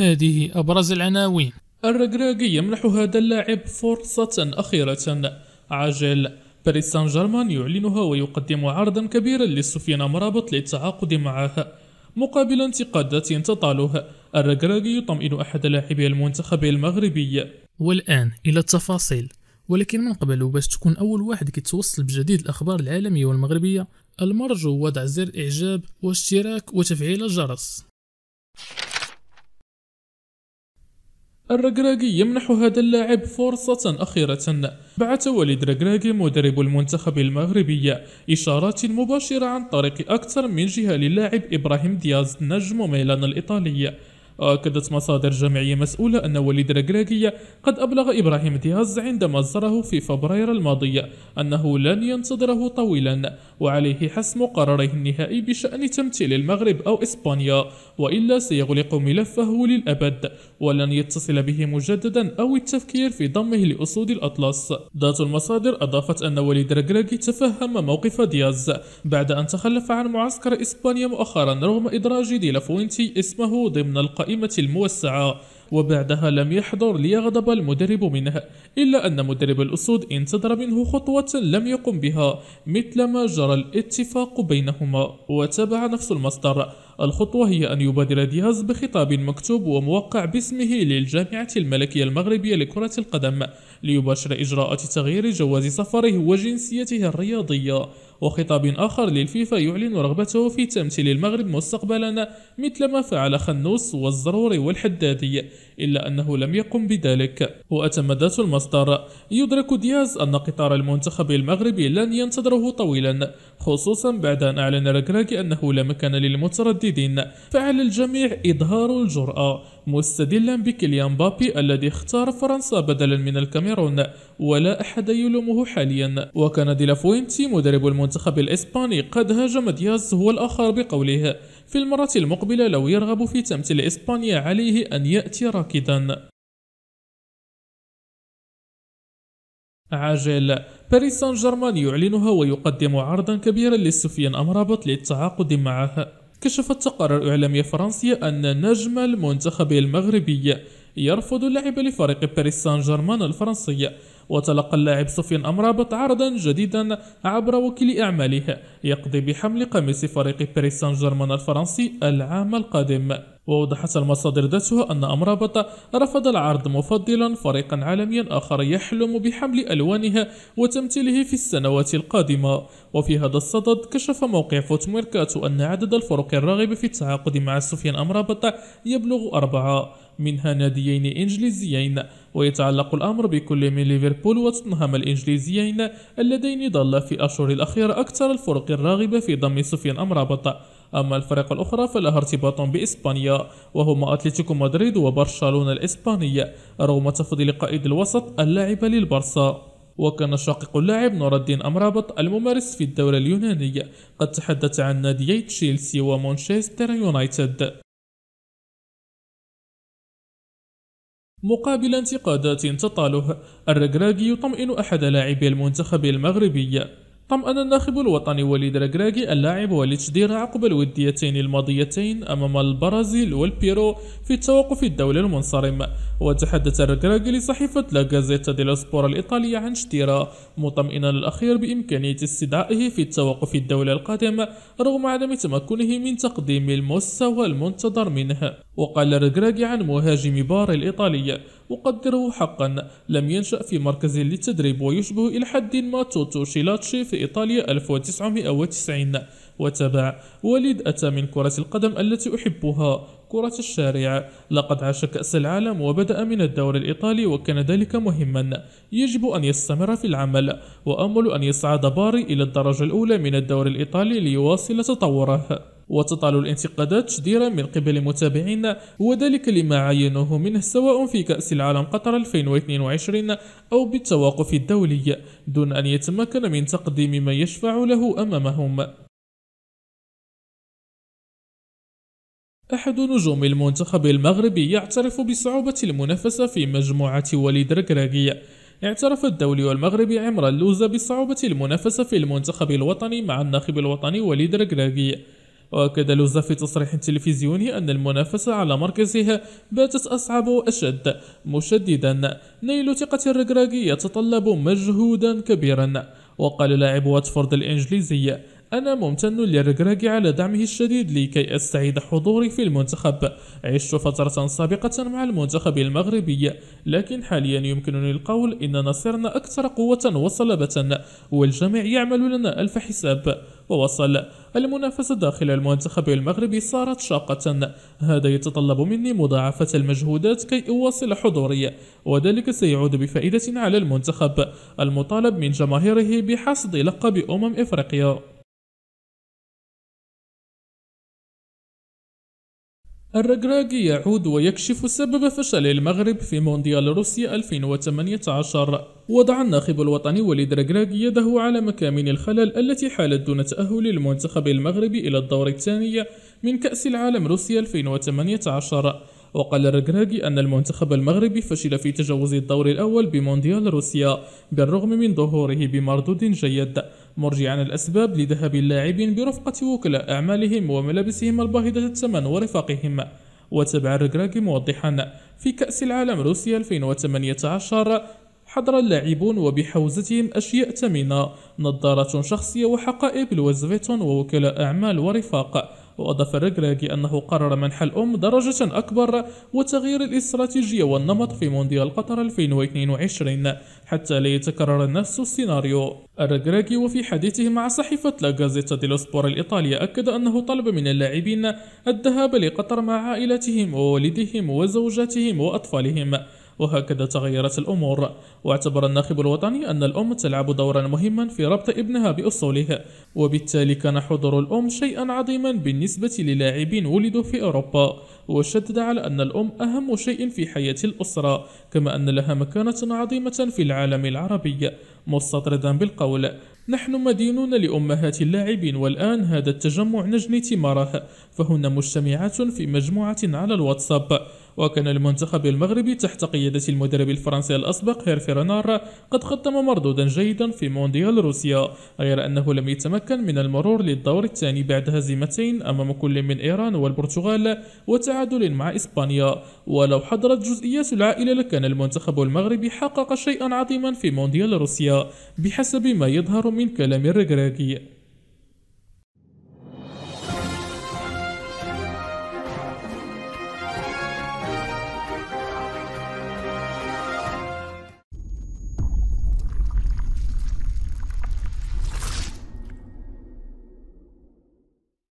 هذه أبرز العناوين. الركراكي يمنح هذا اللاعب فرصة أخيرة. عاجل. باريس سان جيرمان يعلنها ويقدم عرضا كبيرا لسفيان أمرابط للتعاقد معها مقابل انتقادات تطالها. الركراكي يطمئن أحد لاعبي المنتخب المغربي. والآن إلى التفاصيل، ولكن من قبل وباش تكون أول واحد كيتوصل بجديد الأخبار العالمية والمغربية، المرجو وضع زر إعجاب واشتراك وتفعيل الجرس. الركراكي يمنح هذا اللاعب فرصة أخيرة. بعث وليد الركراكي مدرب المنتخب المغربي إشارات مباشرة عن طريق أكثر من جهة للاعب إبراهيم دياز نجم ميلان الإيطالي. أكدت مصادر جامعية مسؤولة أن وليد الركراكي قد أبلغ إبراهيم دياز عندما زاره في فبراير الماضي أنه لن ينتظره طويلا، وعليه حسم قراره النهائي بشأن تمثيل المغرب أو إسبانيا، وإلا سيغلق ملفه للأبد ولن يتصل به مجددا أو التفكير في ضمه لأسود الأطلس. ذات المصادر أضافت أن وليد الركراكي تفهم موقف دياز بعد أن تخلف عن معسكر إسبانيا مؤخرا رغم إدراج ديلافوينتي اسمه ضمن القائمة الموسعة، وبعدها لم يحضر ليغضب المدرب منه، إلا أن مدرب الأسود انتظر منه خطوة لم يقم بها مثل ما جرى الاتفاق بينهما. وتابع نفس المصدر: الخطوة هي أن يبادر دياز بخطاب مكتوب وموقع باسمه للجامعة الملكية المغربية لكرة القدم ليباشر إجراءات تغيير جواز سفره وجنسيته الرياضية، وخطاب آخر للفيفا يعلن رغبته في تمثيل المغرب مستقبلا مثل ما فعل خنوس والزروري والحدادي، إلا أنه لم يقم بذلك. وأتمدت المصدر: يدرك دياز أن قطار المنتخب المغربي لن ينتظره طويلا، خصوصا بعد أن أعلن الركراكي أنه لا مكان للمترددين، فعلى الجميع إظهار الجرأة، مستدلا بكيليان مبابي الذي اختار فرنسا بدلا من الكاميرون ولا أحد يلومه حاليا. وكان ديلافوينتي مدرب المنتخب الإسباني قد هاجم دياز هو الآخر بقوله: في المرة المقبلة لو يرغب في تمثيل إسبانيا عليه أن يأتي راكدا. عاجل. باريس سان جيرمان يعلنها ويقدم عرضا كبيرا لسفيان أمرابط للتعاقد معه. كشفت تقارير إعلامية فرنسية أن نجم المنتخب المغربي يرفض اللعب لفريق باريس سان جيرمان الفرنسي، وتلقى اللاعب سفيان أمرابط عرضا جديدا عبر وكيل أعماله يقضي بحمل قميص فريق باريس سان جيرمان الفرنسي العام القادم. ووضحت المصادر ذاتها أن أمرابط رفض العرض مفضلا فريقا عالميا آخر يحلم بحمل ألوانها وتمثيله في السنوات القادمة. وفي هذا الصدد كشف موقع فوت ميركاتو أن عدد الفرق الراغب في التعاقد مع سفيان أمرابط يبلغ 4، منها ناديين إنجليزيين، ويتعلق الأمر بكل من ليفربول وتوتنهام الإنجليزيين اللذين ظل في أشهر الأخيرة أكثر الفرق الراغبة في ضم سفيان أمرابط. أما الفرق الأخرى فلها ارتباط بإسبانيا، وهما أتلتيكو مدريد وبرشلونة الإسبانية، رغم تفضيل قائد الوسط اللاعب للبرسا. وكان شقيق اللاعب نور الدين أمرابط الممارس في الدوري اليوناني قد تحدث عن ناديي تشيلسي ومانشستر يونايتد مقابل انتقادات تطاله. الركراكي يطمئن أحد لاعبي المنتخب المغربي. طمأن الناخب الوطني وليد الركراكي اللاعب وليد شدير عقب الوديتين الماضيتين أمام البرازيل والبيرو في التوقف الدولي المنصرم. وتحدث الركراكي لصحيفة لا غازيتا ديلو سبور الإيطالية عن شديرة مطمئنا الأخير بإمكانية استدعائه في التوقف الدولي القادم رغم عدم تمكنه من تقديم المستوى المنتظر منه. وقال الركراكي عن مهاجم باري الإيطالي: أقدره حقا، لم ينشأ في مركز للتدريب ويشبه إلى حد ما توتو شيلاتشي في إيطاليا 1990. وتابع: وليد أتى من كرة القدم التي أحبها، كرة الشارع. لقد عاش كأس العالم وبدأ من الدوري الإيطالي وكان ذلك مهما، يجب أن يستمر في العمل، وأمل أن يصعد باري إلى الدرجة الأولى من الدوري الإيطالي ليواصل تطوره. وتطال الانتقادات شديرة من قبل متابعين، وذلك لما عينوه منه سواء في كأس العالم قطر 2022 أو بالتوقف الدولي، دون أن يتمكن من تقديم ما يشفع له أمامهم. أحد نجوم المنتخب المغربي يعترف بصعوبة المنافسة في مجموعة وليد الركراكي. اعترف الدولي والمغربي عمر اللوزة بصعوبة المنافسة في المنتخب الوطني مع الناخب الوطني وليد الركراكي، وأكد لوزا في تصريح تلفزيوني أن المنافسة على مركزها باتت أصعب وأشد، مشددا نيل ثقة الركراكي يتطلب مجهودا كبيرا. وقال لاعب واتفورد الإنجليزي: أنا ممتن للركراكي على دعمه الشديد لكي أستعيد حضوري في المنتخب. عشت فترة سابقة مع المنتخب المغربي، لكن حاليا يمكنني القول إننا صرنا أكثر قوة وصلبة، والجميع يعمل لنا ألف حساب. ووصل: المنافسة داخل المنتخب المغربي صارت شاقة، هذا يتطلب مني مضاعفة المجهودات كي أواصل حضوري، وذلك سيعود بفائدة على المنتخب المطالب من جماهيره بحصد لقب أمم إفريقيا. الركراكي يعود ويكشف سبب فشل المغرب في مونديال روسيا 2018. وضع الناخب الوطني وليد الركراكي يده على مكامن الخلل التي حالت دون تأهل المنتخب المغربي إلى الدور الثاني من كأس العالم روسيا 2018. وقال الركراكي أن المنتخب المغربي فشل في تجاوز الدور الأول بمونديال روسيا بالرغم من ظهوره بمردود جيد، مرجعا الأسباب لذهاب اللاعبين برفقة وكلاء أعمالهم وملابسهم الباهظة الثمن ورفاقهم. وتابع الركراكي موضحا: في كأس العالم روسيا 2018 حضر اللاعبون وبحوزتهم أشياء ثمينة: نظارات شخصية وحقائب لوزفيتون ووكلاء أعمال ورفاق. وأضاف الركراكي أنه قرر منح الأم درجة أكبر وتغيير الاستراتيجية والنمط في مونديال قطر 2022 حتى لا يتكرر نفس السيناريو. الركراكي وفي حديثه مع صحيفة لا غازيتا ديلو سبور الإيطالية أكد أنه طلب من اللاعبين الذهاب لقطر مع عائلتهم ووالدهم وزوجاتهم وأطفالهم، وهكذا تغيرت الأمور. واعتبر الناخب الوطني أن الأم تلعب دورا مهما في ربط ابنها بأصوله، وبالتالي كان حضور الأم شيئا عظيما بالنسبة للاعبين ولدوا في أوروبا. وشدد على أن الأم أهم شيء في حياة الأسرة، كما أن لها مكانة عظيمة في العالم العربي، مستطردا بالقول: نحن مدينون لأمهات اللاعبين، والآن هذا التجمع نجني ثماره، فهن مجتمعات في مجموعة على الواتساب. وكان المنتخب المغربي تحت قيادة المدرب الفرنسي الأسبق هيرفé رنار قد قدم مردودا جيدا في مونديال روسيا، غير أنه لم يتمكن من المرور للدور الثاني بعد هزيمتين أمام كل من إيران والبرتغال وتعادل مع إسبانيا. ولو حضرت جزئيات العائلة لكان المنتخب المغربي حقق شيئا عظيما في مونديال روسيا بحسب ما يظهر من كلام الركراكي.